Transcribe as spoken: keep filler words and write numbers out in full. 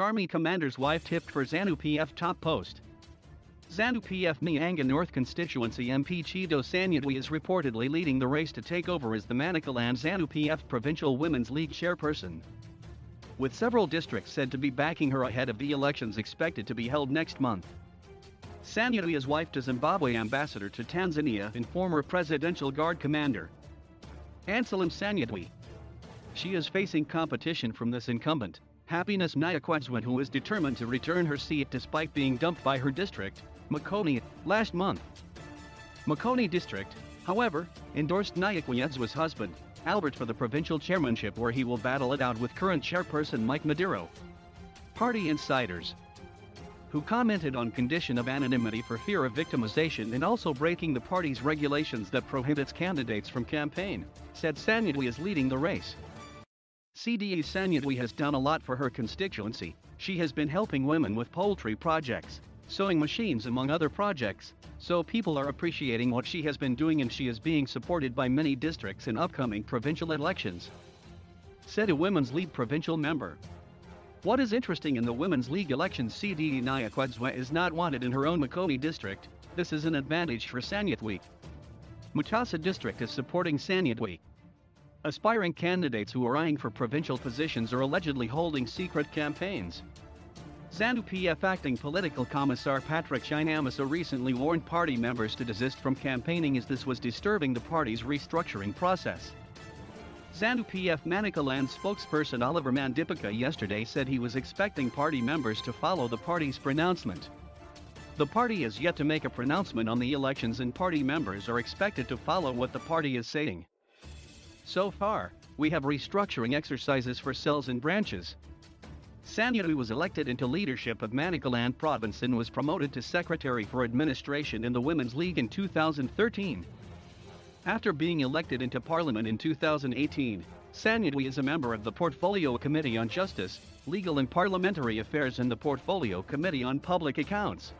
Army commander's wife tipped for ZANU P F top post. ZANU P F Mayanga North constituency M P Chido Sanyatwe is reportedly leading the race to take over as the Manicaland ZANU P F Provincial Women's League chairperson, with several districts said to be backing her ahead of the elections expected to be held next month. Sanyatwe is wife to Zimbabwe ambassador to Tanzania and former Presidential Guard commander Anselem Sanyatwe. She is facing competition from this incumbent, Happiness Nyakuedzwa, who is determined to return her seat despite being dumped by her district, Makoni, last month. Makoni district, however, endorsed Nyakuedzwa's husband, Albert, for the provincial chairmanship, where he will battle it out with current chairperson Mike Madiro. Party insiders, who commented on condition of anonymity for fear of victimization and also breaking the party's regulations that prohibits candidates from campaign, said Sanyatwe is leading the race. C D E Sanyatwe has done a lot for her constituency. She has been helping women with poultry projects, sewing machines, among other projects, so people are appreciating what she has been doing, and she is being supported by many districts in upcoming provincial elections, said a Women's League provincial member. What is interesting in the Women's League elections, C D E Nyakuedzwa is not wanted in her own Makoni district. This is an advantage for Sanyatwe. Mutasa district is supporting Sanyatwe. Aspiring candidates who are eyeing for provincial positions are allegedly holding secret campaigns. ZANU P F acting political commissar Patrick Chinamasa recently warned party members to desist from campaigning as this was disturbing the party's restructuring process. ZANU P F Manicaland spokesperson Oliver Mandipika yesterday said he was expecting party members to follow the party's pronouncement. The party is yet to make a pronouncement on the elections, and party members are expected to follow what the party is saying. So far, we have restructuring exercises for cells and branches. Sanyatwe was elected into leadership of Manicaland province and was promoted to secretary for administration in the Women's League in two thousand thirteen. After being elected into Parliament in two thousand eighteen, Sanyatwe is a member of the Portfolio Committee on Justice, Legal and Parliamentary Affairs and the Portfolio Committee on Public Accounts.